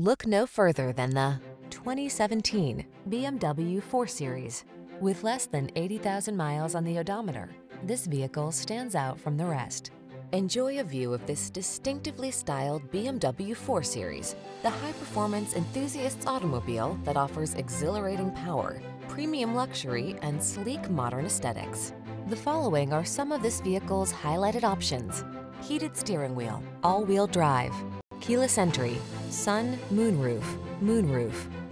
Look no further than the 2017 BMW 4 Series. With less than 80,000 miles on the odometer, this vehicle stands out from the rest. Enjoy a view of this distinctively styled BMW 4 Series, the high-performance enthusiast's automobile that offers exhilarating power, premium luxury, and sleek modern aesthetics. The following are some of this vehicle's highlighted options: heated steering wheel, all-wheel drive, keyless entry, sun, moonroof,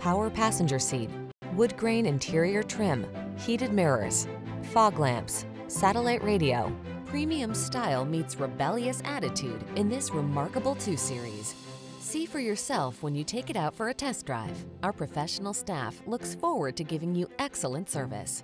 power passenger seat, wood grain interior trim, heated mirrors, fog lamps, satellite radio. Premium style meets rebellious attitude in this remarkable 2 Series. See for yourself when you take it out for a test drive. Our professional staff looks forward to giving you excellent service.